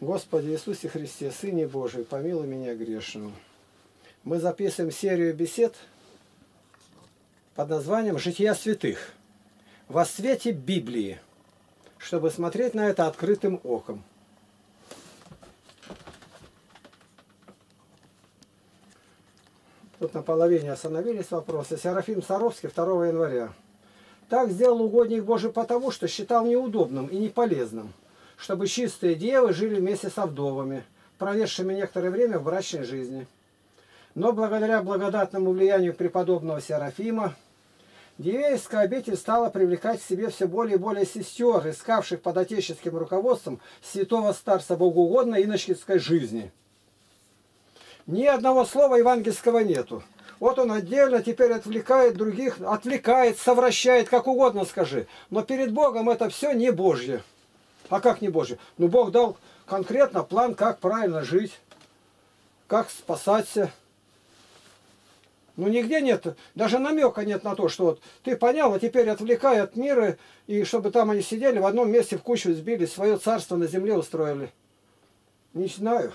Господи Иисусе Христе, Сыне Божий, помилуй меня грешную. Мы записываем серию бесед под названием «Жития святых» во свете Библии, чтобы смотреть на это открытым оком. Тут на половине остановились вопросы. Серафим Саровский, 2 января. Так сделал угодник Божий потому, что считал неудобным и неполезным, чтобы чистые девы жили вместе с вдовами, проведшими некоторое время в брачной жизни. Но благодаря благодатному влиянию преподобного Серафима, Дивеевская обитель стала привлекать к себе все более и более сестер, искавших под отеческим руководством святого старца богоугодной иноческой жизни. Ни одного слова евангельского нету. Вот он отдельно теперь отвлекает других, отвлекает, совращает, как угодно скажи. Но перед Богом это все не Божье. А как не Божье? Ну, Бог дал конкретно план, как правильно жить, как спасаться. Ну, нигде нет, даже намека нет на то, что вот ты понял, а теперь отвлекай от мира, и чтобы там они сидели, в одном месте в кучу сбились, свое царство на земле устроили. Не знаю.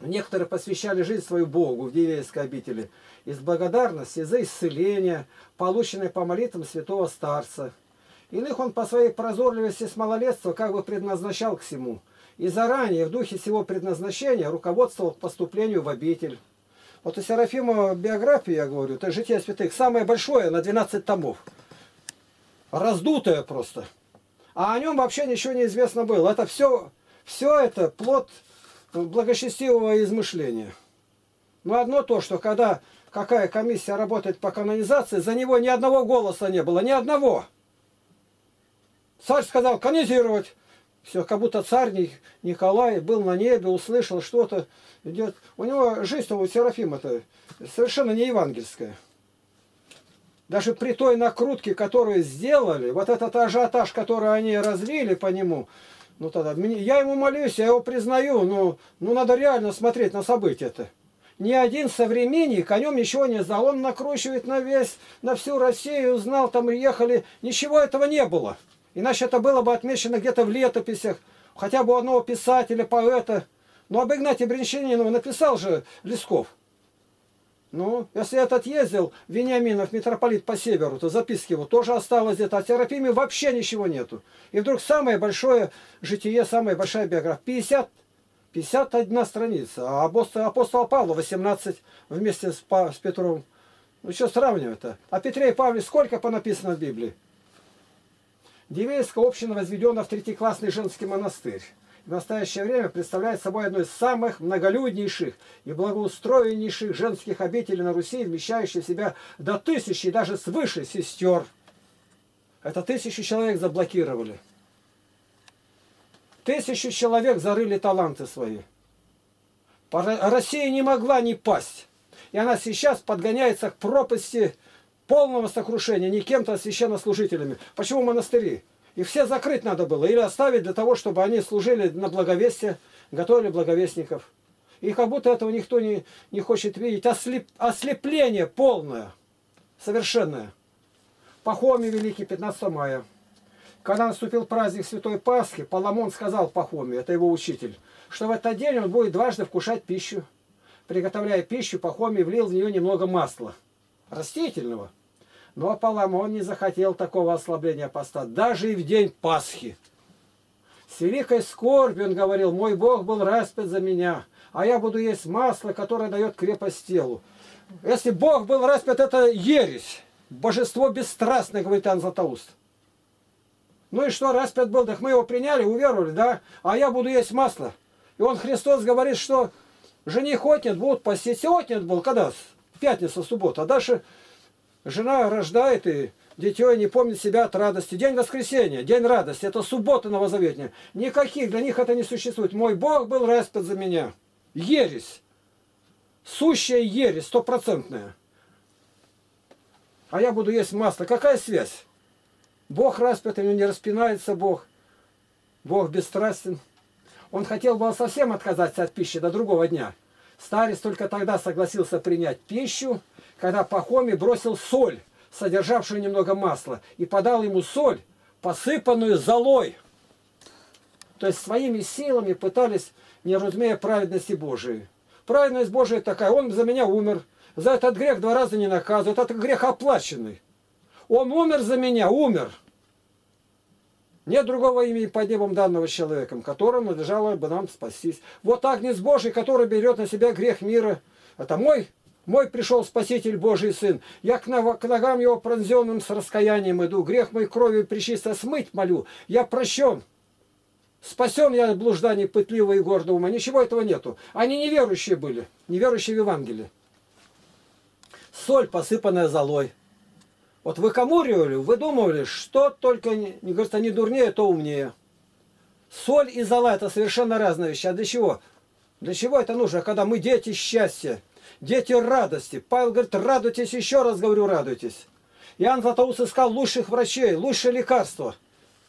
Некоторые посвящали жизнь свою Богу в Дивеевской обители из благодарности за исцеление, полученное по молитвам святого старца. Иных он по своей прозорливости с малолетства как бы предназначал к всему. И заранее в духе всего предназначения руководствовал к поступлению в обитель. Вот у Серафима биографии, я говорю, это «Житие святых», самое большое, на 12 томов. Раздутое просто. А о нем вообще ничего не известно было. Это все это плод благочестивого измышления. Но одно то, что когда какая комиссия работает по канонизации, за него ни одного голоса не было, ни одного. Царь сказал канонизировать. Все, как будто царь Николай был на небе, услышал что-то. У него жизнь у Серафима-то совершенно не евангельская. Даже при той накрутке, которую сделали, вот этот ажиотаж, который они развили по нему, ну тогда я ему молюсь, я его признаю, но ну, надо реально смотреть на события-то. Ни один современник о нем ничего не знал. Он накручивает на всю Россию, знал, там ехали. Ничего этого не было. Иначе это было бы отмечено где-то в летописях, хотя бы у одного писателя, поэта. Но об Игнатии Брянчанинове написал же Лесков. Ну, если этот ездил, Вениаминов, митрополит по северу, то записки его тоже осталось где-то, а Серафиме вообще ничего нету. И вдруг самое большое житие, самая большая биография. 51 страница, а апостола Павла 18 вместе с Петром. Ну, что сравнивать-то? О Петре и Павле сколько понаписано в Библии? Дивеевская община возведена в третьеклассный женский монастырь. В настоящее время представляет собой одну из самых многолюднейших и благоустроеннейших женских обителей на Руси, вмещающих в себя до 1000 и даже свыше сестер. Это 1000 человек заблокировали. 1000 человек зарыли таланты свои. Россия не могла не пасть. И она сейчас подгоняется к пропасти полного сокрушения не кем-то, а священнослужителями. Почему монастыри? Их все закрыть надо было или оставить для того, чтобы они служили на благовестие, готовили благовестников. И как будто этого никто не хочет видеть. Ослепление полное, совершенное. Пахомий Великий, 15 мая. Когда наступил праздник Святой Пасхи, Паламон сказал Пахомию, это его учитель, что в этот день он будет дважды вкушать пищу. Приготовляя пищу, Пахомий влил в нее немного масла растительного. Но Паламон не захотел такого ослабления поста, даже и в день Пасхи. С великой скорбью он говорил: «Мой Бог был распят за меня, а я буду есть масло, которое дает крепость телу». Если Бог был распят, это ересь. Божество бесстрастное, говорит Иоанн Златоуст. Ну и что, распят был, так мы его приняли, уверовали, да? А я буду есть масло. И он, Христос, говорит, что жених отнят, будут постить. И отнят был, когда? В пятницу, в субботу. А дальше... Жена рождает, и дитё не помнит себя от радости. День воскресения, день радости, это суббота новозаветная. Никаких для них это не существует. Мой Бог был распят за меня. Ересь. Сущая ересь, стопроцентная. А я буду есть масло. Какая связь? Бог распят, или не распинается Бог. Бог бесстрастен. Он хотел бы совсем отказаться от пищи до другого дня. Старец только тогда согласился принять пищу, когда Пахомий бросил соль, содержавшую немного масла, и подал ему соль, посыпанную золой. То есть своими силами пытались, не разумея праведности Божией. Праведность Божия такая: он за меня умер, за этот грех 2 раза не наказывают, этот грех оплаченный. Он умер за меня, умер. Нет другого имени под небом данного человеком, которому надлежало бы нам спастись. Вот Агнец Божий, который берет на себя грех мира. Это мой пришел Спаситель Божий Сын. Я к ногам его пронзенным с раскаянием иду. Грех мой кровью пречисто смыть молю. Я прощен. Спасен я от блужданий пытливого и гордого ума. Ничего этого нету. Они неверующие были. Неверующие в Евангелие. Соль, посыпанная золой. Вот вы камурили, выдумывали, что только, не говорится, не дурнее, то умнее. Соль и зола — это совершенно разные вещи. А для чего? Для чего это нужно? Когда мы дети счастья, дети радости. Павел говорит: радуйтесь, еще раз говорю, радуйтесь. Иоанн Златоуст искал лучших врачей, лучшее лекарство,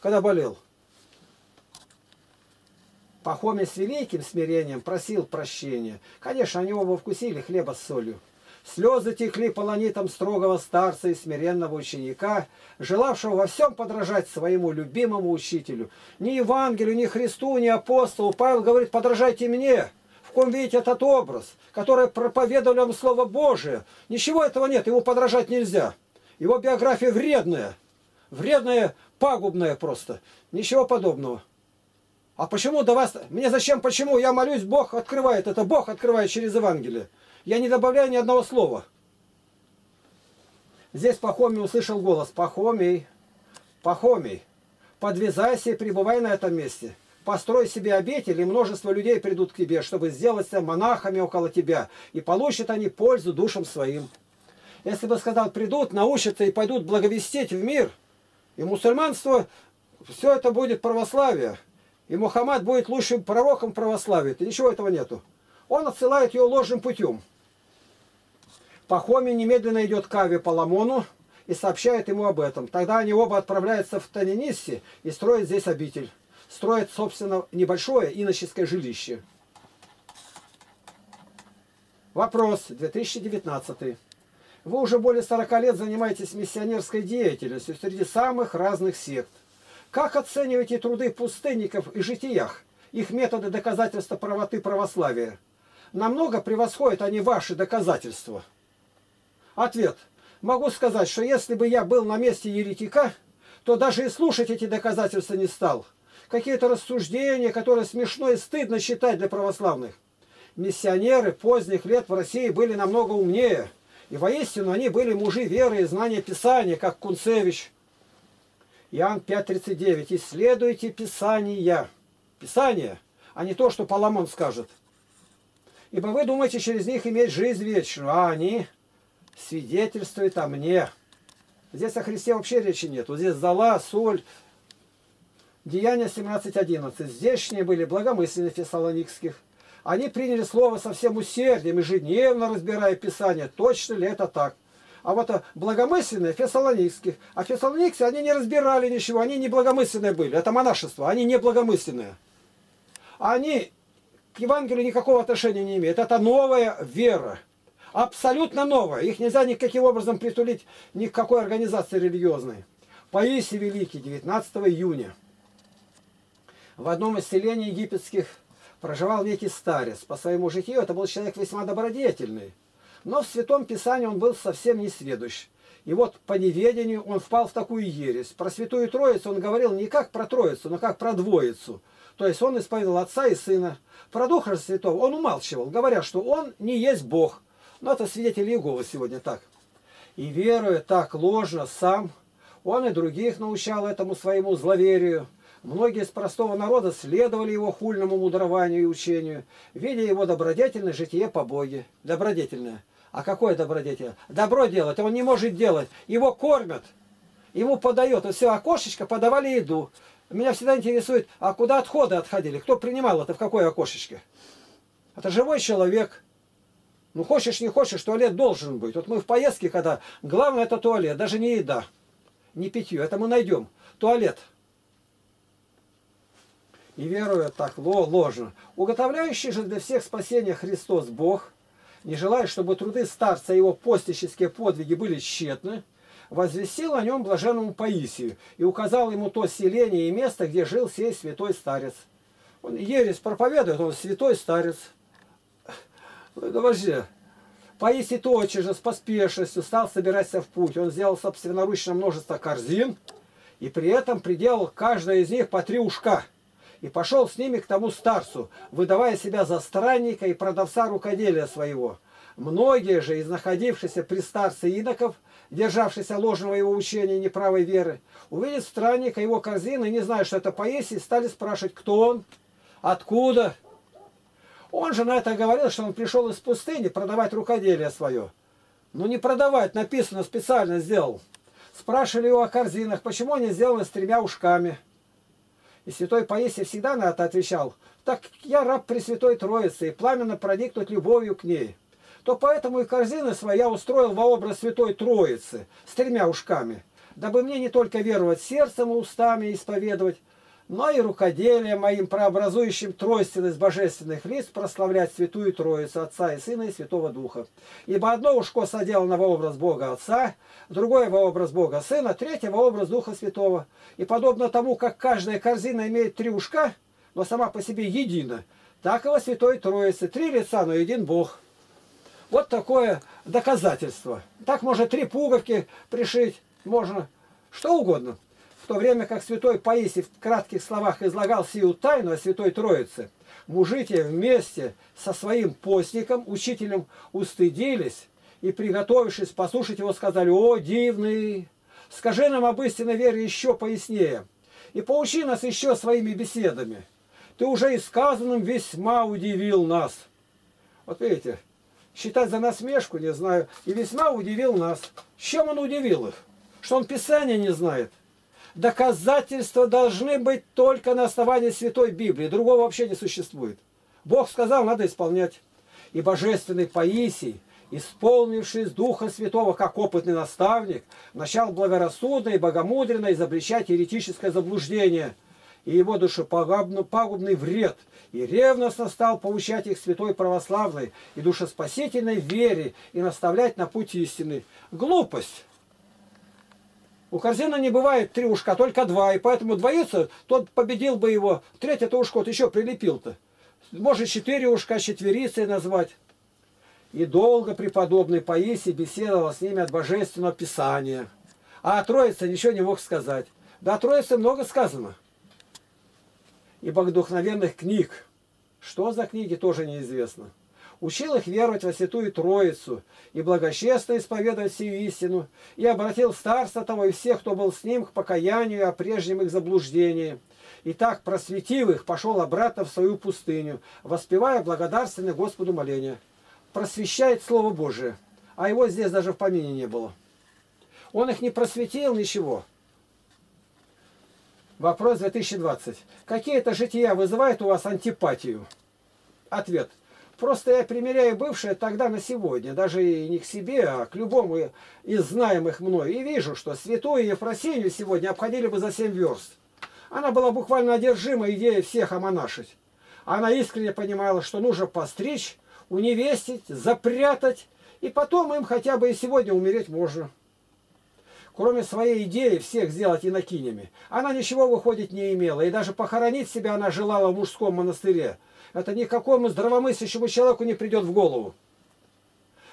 когда болел. Пахомий с великим смирением просил прощения. Конечно, они оба вкусили хлеба с солью. Слезы текли по ланитам строгого старца и смиренного ученика, желавшего во всем подражать своему любимому учителю. Ни Евангелию, ни Христу, ни апостолу. Павел говорит: подражайте мне, в ком видите этот образ, который проповедовал вам Слово Божие. Ничего этого нет, ему подражать нельзя. Его биография вредная, вредная, пагубная просто. Ничего подобного. А почему до вас... Мне зачем, почему? Я молюсь, Бог открывает это. Бог открывает через Евангелие. Я не добавляю ни одного слова. Здесь Пахомий услышал голос: Пахомий, Пахомий, подвязайся и пребывай на этом месте. Построй себе обитель, и множество людей придут к тебе, чтобы сделаться монахами около тебя, и получат они пользу душам своим. Если бы сказал: придут, научатся и пойдут благовестить в мир, и мусульманство, все это будет православие, и Мухаммад будет лучшим пророком православия, то ничего этого нету. Он отсылает ее ложным путем. Пахомий немедленно идет к Аве Паламону и сообщает ему об этом. Тогда они оба отправляются в Танинисси и строят здесь обитель. Строят, собственно, небольшое иноческое жилище. Вопрос 2019. Вы уже более 40 лет занимаетесь миссионерской деятельностью среди самых разных сект. Как оцениваете труды пустынников и житиях, их методы доказательства правоты православия? Намного превосходят они ваши доказательства. Ответ. Могу сказать, что если бы я был на месте еретика, то даже и слушать эти доказательства не стал. Какие-то рассуждения, которые смешно и стыдно считать для православных. Миссионеры поздних лет в России были намного умнее. И воистину они были мужи веры и знания Писания, как Кунцевич. Иоанн 5:39. Исследуйте Писания. Писание, а не то, что Паламон скажет. Ибо вы думаете через них иметь жизнь вечную, а они свидетельствуют о мне. Здесь о Христе вообще речи нет. Вот здесь зола, соль. Деяния 17:11. Здешние были благомысленны фессалоникских. Они приняли слово со всем усердием, ежедневно разбирая Писание, точно ли это так. А вот благомысленные фессалоникских. А фессалоникцы, они не разбирали ничего, они не благомысленные были. Это монашество, они не благомысленные. Они к Евангелию никакого отношения не имеют. Это новая вера. Абсолютно новая. Их нельзя никаким образом притулить ни к какой организации религиозной. Поиси Великий, 19 июня. В одном из селений египетских проживал некий старец. По своему житию это был человек весьма добродетельный. Но в Святом Писании он был совсем несведущ. И вот по неведению он впал в такую ересь. Про Святую Троицу он говорил не как про Троицу, но как про Двоицу. То есть он исповедовал Отца и Сына. Про Духа Святого он умалчивал, говоря, что он не есть Бог. Но это свидетели Иеговы сегодня так. И веруя так ложно сам, он и других научал этому своему зловерию. Многие из простого народа следовали его хульному мудрованию и учению, видя его добродетельное житие по Боге. Добродетельное. А какое добродетельное? Добро делать он не может делать. Его кормят, ему подают. И все, окошечко подавали еду. Меня всегда интересует, а куда отходы отходили? Кто принимал это, в какое окошечко? Это живой человек. Ну, хочешь, не хочешь, туалет должен быть. Вот мы в поездке, когда... Главное, это туалет, даже не еда, не питье. Это мы найдем. Туалет. И веруя так ложно. Уготовляющий же для всех спасения Христос Бог, не желая, чтобы труды старца и его постнические подвиги были тщетны, возвестил о нем блаженному Паисию и указал ему то селение и место, где жил сей святой старец. Он ересь проповедует, он святой старец. Ну, вообще. Паисий тотчас же с поспешностью стал собираться в путь. Он сделал собственноручно множество корзин и при этом приделал каждой из них по 3 ушка. И пошел с ними к тому старцу, выдавая себя за странника и продавца рукоделия своего. Многие же из находившихся при старце иноков, державшихся ложного его учения и неправой веры, увидев странника, его корзины, не зная, что это Паисий, стали спрашивать, кто он, откуда. Он же на это говорил, что он пришел из пустыни продавать рукоделие свое. Но не продавать, написано, специально сделал. Спрашивали его о корзинах, почему они сделаны с 3 ушками. И святой Паисий всегда на это отвечал: так я раб Пресвятой Троицы и пламенно проникнут любовью к ней. То поэтому и корзины свои я устроил во образ Святой Троицы с 3 ушками, дабы мне не только веровать сердцем и устами исповедовать, но и рукоделием моим, прообразующим тройственность божественных лиц, прославлять Святую Троицу, Отца и Сына и Святого Духа. Ибо одно ушко соделано во образ Бога Отца, другое во образ Бога Сына, третье во образ Духа Святого. И подобно тому, как каждая корзина имеет 3 ушка, но сама по себе едина, так и во Святой Троице 3 лица, но един Бог. Вот такое доказательство. Так можно 3 пуговки пришить, можно что угодно. В то время как святой Паисий в кратких словах излагал сию тайну о Святой Троице, мужите вместе со своим постником, учителем, устыдились и, приготовившись послушать его, сказали: «О, дивный, скажи нам об истинной вере еще пояснее, и поучи нас еще своими беседами. Ты уже и сказанным весьма удивил нас». Вот видите, считать за насмешку, не знаю, и весьма удивил нас. Чем он удивил их? Что он Писания не знает? Доказательства должны быть только на основании Святой Библии. Другого вообще не существует. Бог сказал, надо исполнять. И божественный Паисий, исполнившись Духа Святого, как опытный наставник, начал благорассудно и богомудренно изобличать еретическое заблуждение и его душепагубный вред, и ревностно стал поучать их святой православной и душеспасительной вере и наставлять на путь истины. Глупость! У корзины не бывает 3 ушка, только 2, и поэтому двоится, тот победил бы его, третье-то ушко еще прилепил-то. Может 4 ушка четверицей назвать. И долго преподобный Паисий беседовал с ними от Божественного Писания. А о Троице ничего не мог сказать. Да о Троице много сказано. И богодухновенных книг, что за книги, тоже неизвестно. Учил их веровать во Святую Троицу и благочестно исповедовать сию истину, и обратил старца того и всех, кто был с ним, к покаянию и о прежнем их заблуждении. И так, просветив их, пошел обратно в свою пустыню, воспевая благодарственное Господу моление. Просвещает Слово Божие, а его здесь даже в помине не было. Он их не просветил ничего. Вопрос 2020. Какие это жития вызывают у вас антипатию? Ответ. Просто я примеряю бывшее тогда на сегодня, даже и не к себе, а к любому из знаемых мной. И вижу, что святую Евфросинию сегодня обходили бы за 7 верст. Она была буквально одержима идеей всех омонашить. Она искренне понимала, что нужно постричь, уневестить, запрятать, и потом им хотя бы и сегодня умереть можно. Кроме своей идеи всех сделать инокинями, она ничего, выходит, не имела, и даже похоронить себя она желала в мужском монастыре. Это никакому здравомыслящему человеку не придет в голову.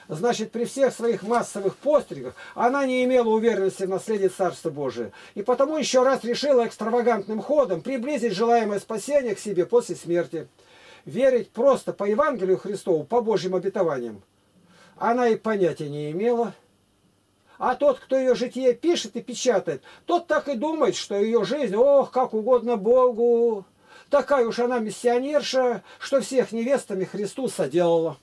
Значит, при всех своих массовых постригах она не имела уверенности в наследии Царства Божия. И потому еще раз решила экстравагантным ходом приблизить желаемое спасение к себе после смерти. Верить просто по Евангелию Христову, по Божьим обетованиям, она и понятия не имела. А тот, кто ее житие пишет и печатает, тот так и думает, что ее жизнь, ох, как угодно Богу. Такая уж она миссионерша, что всех невестами Христу соделала.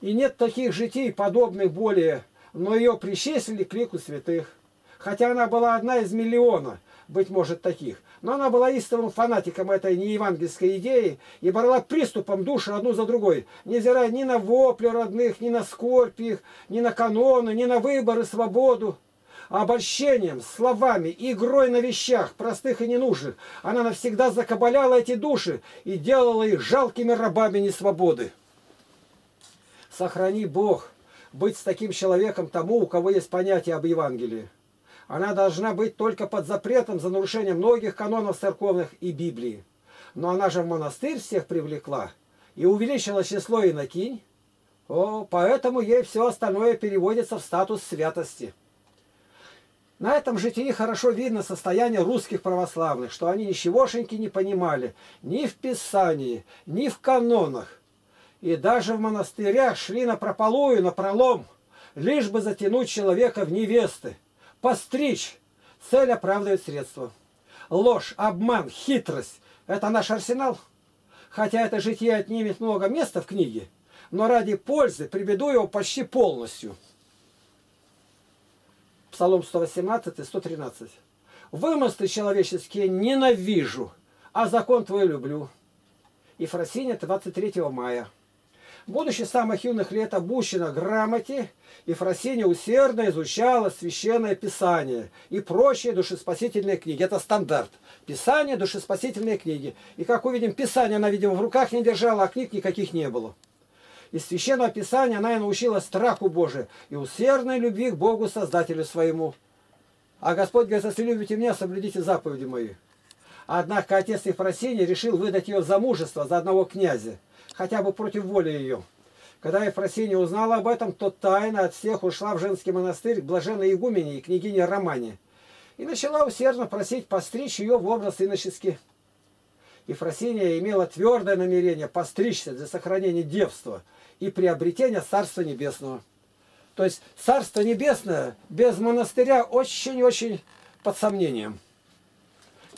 И нет таких житий, подобных более, но ее причислили к лику святых. Хотя она была одна из миллиона, быть может, таких. Но она была истовым фанатиком этой неевангельской идеи и борла приступом души одну за другой, невзирая ни на вопли родных, ни на скорбь их, ни на каноны, ни на выборы, свободу. Обольщением, словами, игрой на вещах, простых и ненужных, она навсегда закабаляла эти души и делала их жалкими рабами несвободы. Сохрани Бог быть с таким человеком тому, у кого есть понятие об Евангелии. Она должна быть только под запретом за нарушение многих канонов церковных и Библии. Но она же в монастырь всех привлекла и увеличила число инокинь, поэтому ей все остальное переводится в статус святости. На этом житии хорошо видно состояние русских православных, что они ничегошеньки не понимали ни в Писании, ни в канонах. И даже в монастырях шли напропалую, напролом, лишь бы затянуть человека в невесты, постричь. Цель оправдывает средства. Ложь, обман, хитрость – это наш арсенал. Хотя это житие отнимет много места в книге, но ради пользы приведу его почти полностью. Псалом 118 и 113. «Вымыслы человеческие ненавижу, а закон твой люблю». Евфросиния 23 мая. Будучи с самых юных лет обучена грамоте, Евфросиния усердно изучала Священное Писание и прочие душеспасительные книги. Это стандарт. Писание, душеспасительные книги. И как увидим, Писание она, видимо, в руках не держала, а книг никаких не было. Из Священного Писания она и научила страху Божию и усердной любви к Богу Создателю своему. А Господь говорит: если любите меня, соблюдите заповеди мои. Однако отец Евфросиний решил выдать ее в замужество за одного князя, хотя бы против воли ее. Когда Евфросиния узнала об этом, то тайно от всех ушла в женский монастырь к блаженной игумене и княгине Романе и начала усердно просить постричь ее в образ иноческий. Евфросиния имела твердое намерение постричься для сохранения девства и приобретения Царства Небесного. То есть Царство Небесное без монастыря очень-очень под сомнением.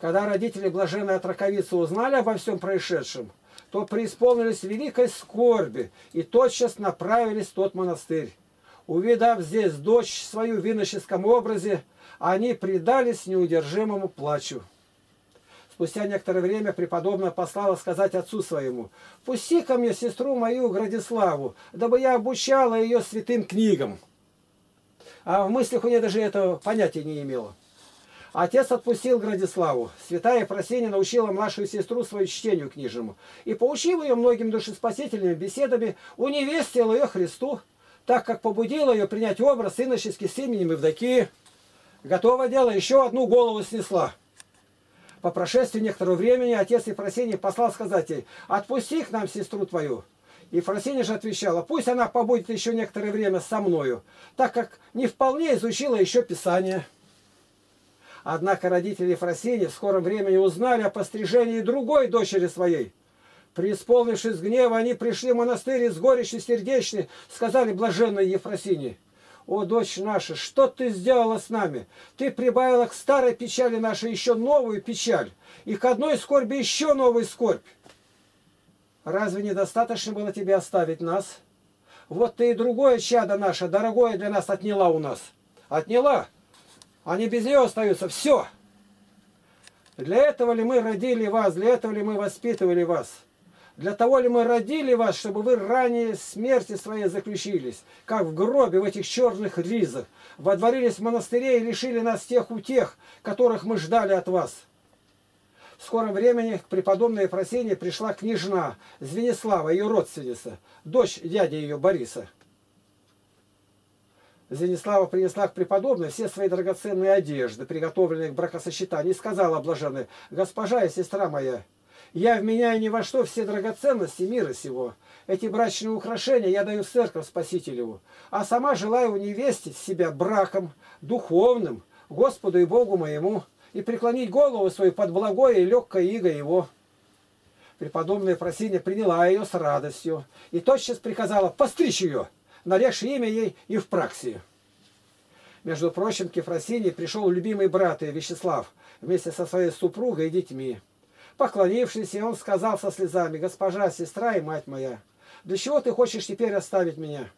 Когда родители блаженной отроковицы узнали обо всем происшедшем, то преисполнились великой скорби и тотчас направились в тот монастырь. Увидав здесь дочь свою в иноческом образе, они предались неудержимому плачу. Спустя некоторое время преподобная послала сказать отцу своему: «Пусти ко мне сестру мою Градиславу, дабы я обучала ее святым книгам». А в мыслях у нее даже этого понятия не имело. Отец отпустил Градиславу. Святая Евфросиния научила младшую сестру свою чтению книжному и, поучив ее многим душеспасительными беседами, уневестила ее Христу, так как побудила ее принять образ иноческий с именем Евдокии. Готово дело, еще одну голову снесла. По прошествии некоторого времени отец Евфросиний послал сказать ей: «Отпусти к нам сестру твою». Евфросиния же отвечала: «Пусть она побудет еще некоторое время со мною, так как не вполне изучила еще Писание». Однако родители Евфросинии в скором времени узнали о пострижении другой дочери своей. Преисполнившись гнева, они пришли в монастырь и с горечью сердечной сказали блаженной Евфросинии: «О, дочь наша, что ты сделала с нами? Ты прибавила к старой печали нашей еще новую печаль, и к одной скорби еще новую скорбь. Разве недостаточно было тебе оставить нас? Вот ты и другое чадо наше, дорогое для нас, отняла у нас». Отняла. Они без нее остаются. Все. Для этого ли мы родили вас? Для этого ли мы воспитывали вас? Для того ли мы родили вас, чтобы вы ранее смерти своей заключились, как в гробе в этих черных ризах, водворились в монастыре и лишили нас тех утех, которых мы ждали от вас». В скором времени к преподобной Евфросинии пришла княжна Звенислава, ее родственница, дочь дяди ее Бориса. Звенислава принесла к преподобной все свои драгоценные одежды, приготовленные к бракосочетанию, и сказала блаженной: «Госпожа и сестра моя, я вменяю ни во что все драгоценности мира сего. Эти брачные украшения я даю в церковь Спасителеву, а сама желаю уневестить себя браком духовным Господу и Богу моему и преклонить голову свою под благое и легкое иго его». Преподобная Евфросиния приняла ее с радостью и тотчас приказала постричь ее, нарежь имя ей Евпраксию. Между прочим, к Евфросинии пришел любимый брат ее Вячеслав вместе со своей супругой и детьми. Поклонившись, он сказал со слезами: «Госпожа, сестра и мать моя, для чего ты хочешь теперь оставить меня?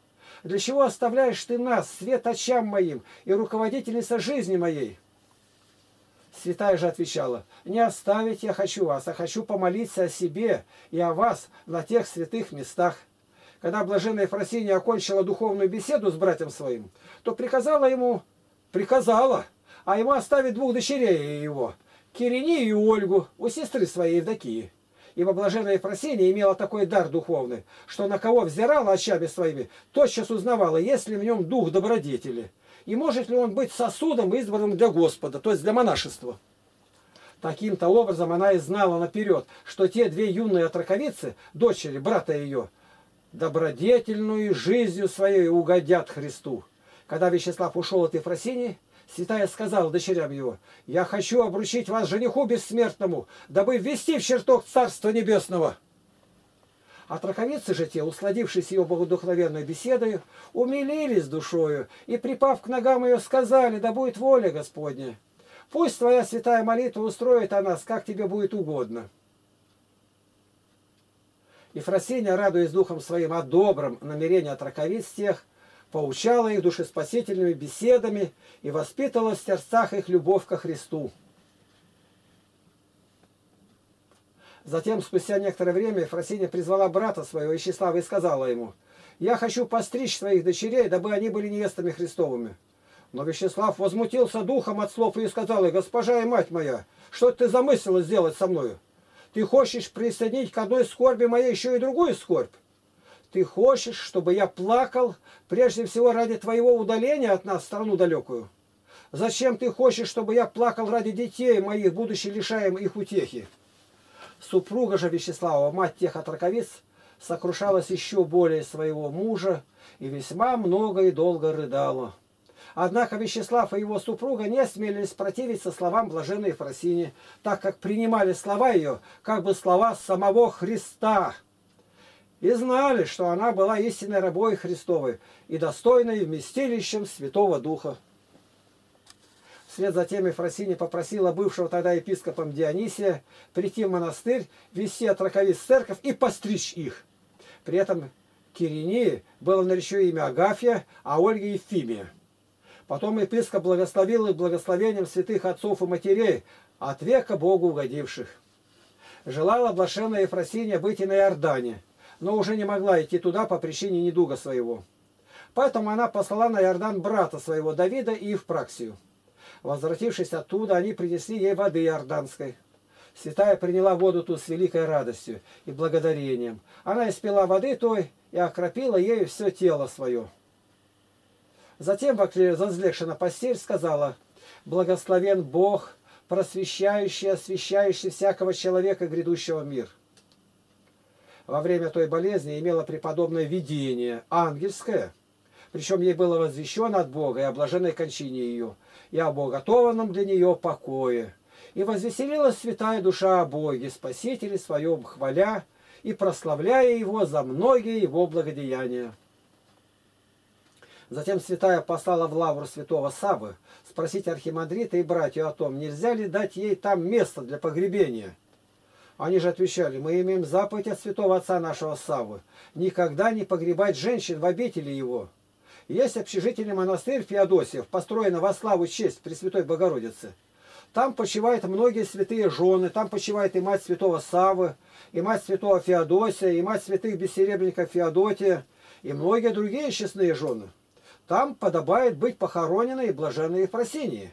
Для чего оставляешь ты нас, свет очам моим и руководительница жизни моей?» Святая же отвечала: «Не оставить я хочу вас, а хочу помолиться о себе и о вас на тех святых местах». Когда блаженная Евфросиния окончила духовную беседу с братьем своим, то приказала ему оставить двух дочерей его, Кирини и Ольгу, у сестры своей Евдокии. Ибо блаженная Евфросиния имела такой дар духовный, что на кого взирала очами своими, тотчас узнавала, есть ли в нем дух добродетели, и может ли он быть сосудом, избранным для Господа, то есть для монашества. Таким-то образом она и знала наперед, что те две юные отроковицы, дочери брата ее, добродетельную жизнью своей угодят Христу. Когда Вячеслав ушел от Евфросинии, святая сказала дочерям его: «Я хочу обручить вас жениху бессмертному, дабы ввести в чертог Царства Небесного». Отроковицы же те, усладившись ее богодухновенной беседою, умилились душою и, припав к ногам ее, сказали: «Да будет воля Господня! Пусть твоя святая молитва устроит о нас, как тебе будет угодно». Евфросиния, радуясь духом своим о добром намерении отроковиц тех, поучала их душеспасительными беседами и воспитывала в сердцах их любовь ко Христу. Затем, спустя некоторое время, Евфросиния призвала брата своего Вячеслава и сказала ему: «Я хочу постричь своих дочерей, дабы они были невестами Христовыми». Но Вячеслав возмутился духом от слов и сказал ей: «Госпожа и мать моя, что ты замыслила сделать со мною? Ты хочешь присоединить к одной скорби моей еще и другую скорбь? Ты хочешь, чтобы я плакал прежде всего ради твоего удаления от нас в страну далекую? Зачем ты хочешь, чтобы я плакал ради детей моих, будучи лишаем их утехи?» Супруга же Вячеслава, мать тех отроковиц, сокрушалась еще более своего мужа и весьма много и долго рыдала. Однако Вячеслав и его супруга не осмелились противиться словам блаженной Евфросинии, так как принимали слова ее, как бы слова самого Христа, и знали, что она была истинной рабой Христовой и достойной вместилищем Святого Духа. Вслед за тем Евфросиния попросила бывшего тогда епископом Дионисия прийти в монастырь, вести отроковиц в церковь и постричь их. При этом Киринии было наречено имя Агафья, а Ольге — Ефимия. Потом епископ благословил их благословением святых отцов и матерей, от века Богу угодивших. Желала блаженная Евфросиния быть и на Иордане, но уже не могла идти туда по причине недуга своего. Поэтому она послала на Иордан брата своего Давида и Евпраксию. Возвратившись оттуда, они принесли ей воды иорданской. Святая приняла воду ту с великой радостью и благодарением. Она испила воды той и окропила ею все тело свое. Затем, возлегши на постель, сказала: «Благословен Бог, просвещающий и освещающий всякого человека, грядущего в мир». Во время той болезни имела преподобное видение ангельское, причем ей было возвещено от Бога и о блаженной кончине ее, и о боготованном для нее покое. И возвеселилась святая душа о Боге, Спасителе своем хваля и прославляя его за многие его благодеяния. Затем святая послала в Лавру святого Саввы спросить архимандрита и братью о том, нельзя ли дать ей там место для погребения. Они же отвечали: «Мы имеем заповедь от святого отца нашего Саввы, никогда не погребать женщин в обители его. Есть общежительный монастырь Феодосиев, построенный во славу и честь Пресвятой Богородицы. Там почивают многие святые жены, там почивает и мать святого Саввы, и мать святого Феодосия, и мать святых бессеребренников Феодотия, и многие другие честные жены. Там подобает быть похороненной и блаженной Евфросинии».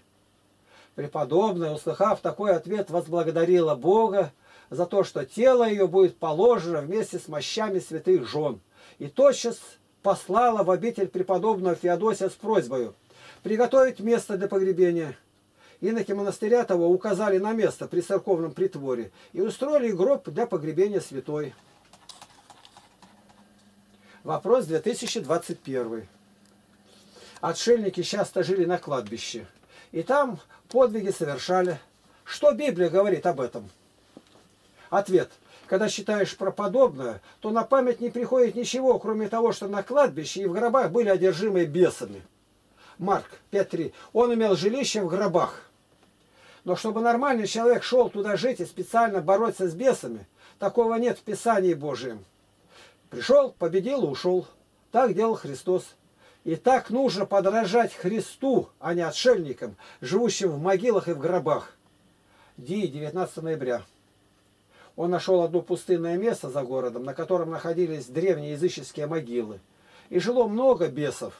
Преподобная, услыхав такой ответ, возблагодарила Бога за то, что тело ее будет положено вместе с мощами святых жен, и тотчас послала в обитель преподобного Феодосия с просьбой приготовить место для погребения. Иноки монастыря того указали на место при церковном притворе и устроили гроб для погребения святой. Вопрос 2021. Отшельники часто жили на кладбище, и там подвиги совершали. Что Библия говорит об этом? Ответ. Когда читаешь про подобное, то на память не приходит ничего, кроме того, что на кладбище и в гробах были одержимые бесами. Марк 5:3. Он имел жилище в гробах. Но чтобы нормальный человек шел туда жить и специально бороться с бесами, такого нет в Писании Божьем. Пришел, победил и ушел. Так делал Христос. И так нужно подражать Христу, а не отшельникам, живущим в могилах и в гробах. Дии, 19 ноября. Он нашел одно пустынное место за городом, на котором находились древние языческие могилы. И жило много бесов.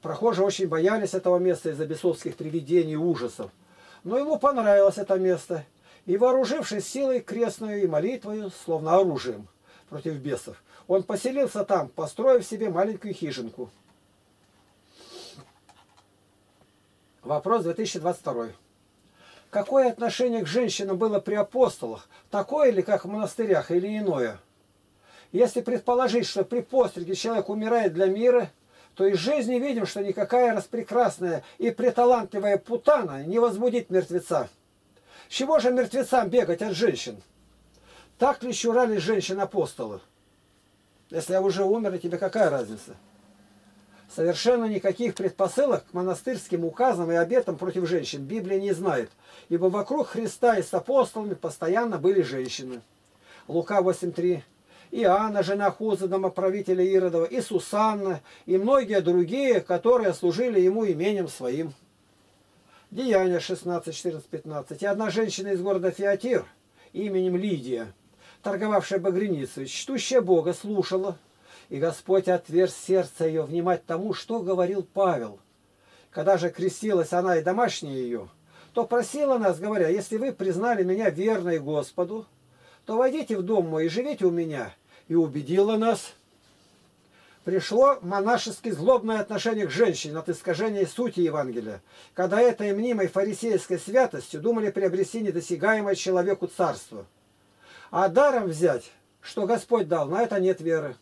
Прохожие очень боялись этого места из-за бесовских привидений и ужасов. Но ему понравилось это место. И, вооружившись силой крестную и молитвою, словно оружием против бесов, он поселился там, построив себе маленькую хижинку. Вопрос 2022. Какое отношение к женщинам было при апостолах? Такое ли, как в монастырях, или иное? Если предположить, что при постриге человек умирает для мира, то из жизни видим, что никакая распрекрасная и приталантливая путана не возбудит мертвеца. С чего же мертвецам бегать от женщин? Так ли чурались женщин-апостолы? Если я уже умер, тебе какая разница? Совершенно никаких предпосылок к монастырским указам и обетам против женщин Библия не знает, ибо вокруг Христа и с апостолами постоянно были женщины. Лука 8:3. И Анна, жена Хуза, домоправителя Иродова, и Сусанна, и многие другие, которые служили ему имением своим. Деяния 16:14-15. И одна женщина из города Фиатир, именем Лидия, торговавшая багряницей, чтущая Бога, слушала, и Господь отверз сердце ее внимать тому, что говорил Павел. Когда же крестилась она и домашняя ее, то просила нас, говоря: «Если вы признали меня верной Господу, то войдите в дом мой и живите у меня». И убедила нас. Пришло монашески злобное отношение к женщине от искажения сути Евангелия, когда этой мнимой фарисейской святостью думали приобрести недосягаемое человеку царство. А даром взять, что Господь дал, на это нет веры.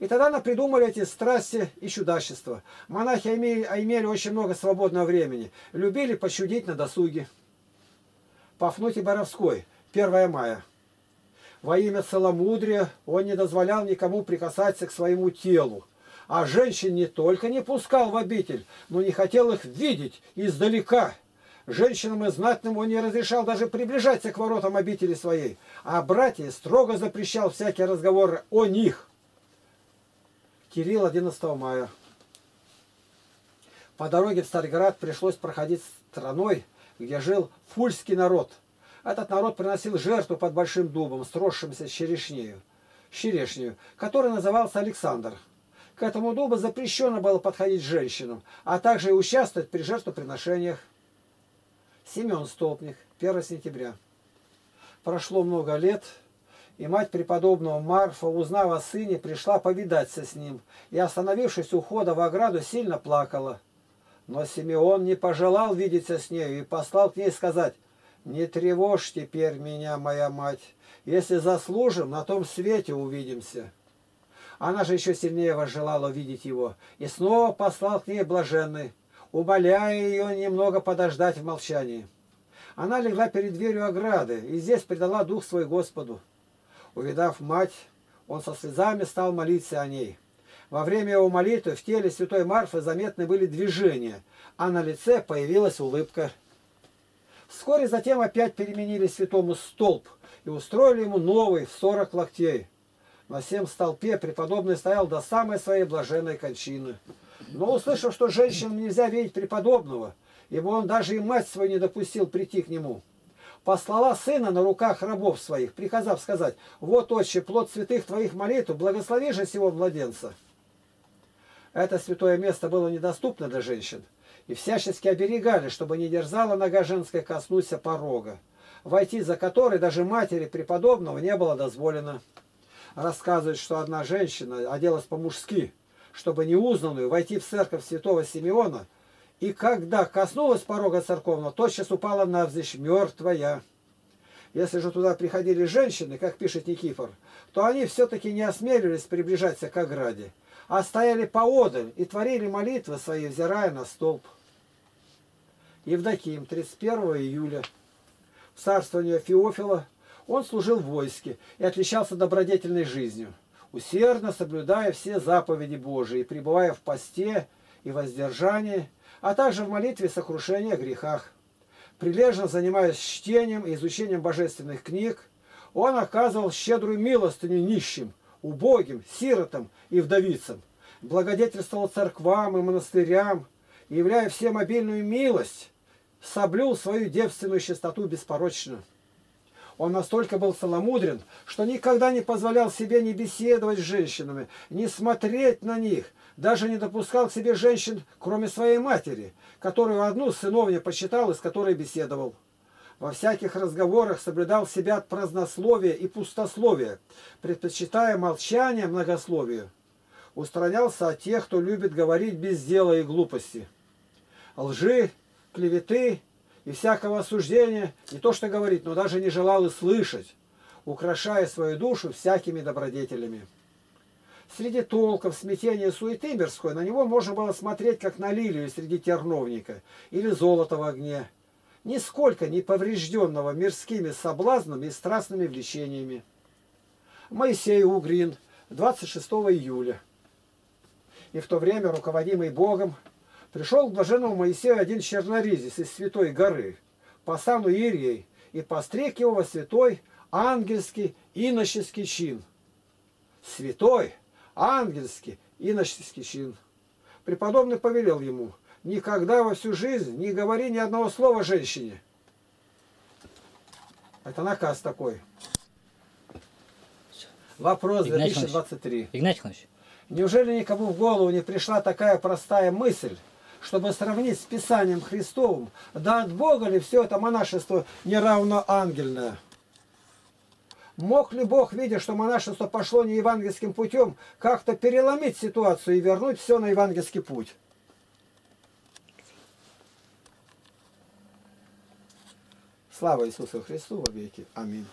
И тогда нам придумали эти страсти и чудачества. Монахи имели очень много свободного времени, любили почудить на досуге. Пафнутий Боровской, 1 мая. Во имя целомудрия он не дозволял никому прикасаться к своему телу. А женщин не только не пускал в обитель, но не хотел их видеть издалека. Женщинам и знатным он не разрешал даже приближаться к воротам обители своей, а братья строго запрещал всякие разговоры о них. Кирилл, 11 мая. По дороге в Царьград пришлось проходить страной, где жил фульский народ. Этот народ приносил жертву под большим дубом, сросшимся с черешнею, который назывался Александр. К этому дубу запрещено было подходить женщинам, а также и участвовать при жертвоприношениях. Семен Столпник, 1 сентября. Прошло много лет, и мать преподобного Марфа, узнав о сыне, пришла повидаться с ним, и, остановившись у входа в ограду, сильно плакала. Но Симеон не пожелал видеться с нею и послал к ней сказать: «Не тревожь теперь меня, моя мать. Если заслужим, на том свете увидимся». Она же еще сильнее возжелала видеть его, и снова послал к ней блаженный, умоляя ее немного подождать в молчании. Она легла перед дверью ограды и здесь предала дух свой Господу. Увидав мать, он со слезами стал молиться о ней. Во время его молитвы в теле святой Марфы заметны были движения, а на лице появилась улыбка. Вскоре затем опять переменили святому столб и устроили ему новый в 40 локтей. На сем столпе преподобный стоял до самой своей блаженной кончины. Но, услышав, что женщинам нельзя видеть преподобного, ибо он даже и мать свою не допустил прийти к нему, послала сына на руках рабов своих, приказав сказать: «Вот, отче, плод святых твоих молитв, благослови же сего младенца». Это святое место было недоступно для женщин, и всячески оберегали, чтобы не дерзала нога женская коснуться порога, войти за который даже матери преподобного не было дозволено. Рассказывают, что одна женщина оделась по-мужски, чтобы неузнанную войти в церковь святого Симеона, и когда коснулась порога церковного, тотчас упала навзничь мертвая. Если же туда приходили женщины, как пишет Никифор, то они все-таки не осмеливались приближаться к ограде, а стояли поодаль и творили молитвы свои, взирая на столб. Евдоким, 31 июля. В царствовании Феофила он служил в войске и отличался добродетельной жизнью, усердно соблюдая все заповеди Божии, пребывая в посте и воздержании, а также в молитве сокрушения о грехах. Прилежно занимаясь чтением и изучением божественных книг, он оказывал щедрую милостыню нищим, убогим, сиротам и вдовицам, благодетельствовал церквам и монастырям, и, являя всем обильную милость, соблюл свою девственную чистоту беспорочно. Он настолько был целомудрен, что никогда не позволял себе ни беседовать с женщинами, ни смотреть на них, даже не допускал к себе женщин, кроме своей матери, которую одну сыновня почитал и с которой беседовал. Во всяких разговорах соблюдал себя от празднословия и пустословия, предпочитая молчание многословию. Устранялся от тех, кто любит говорить без дела и глупости, лжи, клеветы и всякого осуждения, не то что говорить, но даже не желал и слышать, украшая свою душу всякими добродетелями. Среди толков, смятения, суеты мирской на него можно было смотреть, как на лилию среди терновника или золота в огне, нисколько не поврежденного мирскими соблазнами и страстными влечениями. Моисей Угрин, 26 июля. И в то время, руководимый Богом, пришел к блаженному Моисею один черноризец из Святой горы, по сану Иерей, и постриг его во святой ангельский иноческий чин. Святой ангельский иноческий чин. Преподобный повелел ему: никогда во всю жизнь не говори ни одного слова женщине. Это наказ такой. Вопрос 2023. Игнатий Иванович, неужели никому в голову не пришла такая простая мысль, чтобы сравнить с Писанием Христовым, да от Бога ли все это монашество неравноангельное? Мог ли Бог, видя, что монашество пошло не евангельским путем, как-то переломить ситуацию и вернуть все на евангельский путь? Слава Иисусу Христу во веки. Аминь.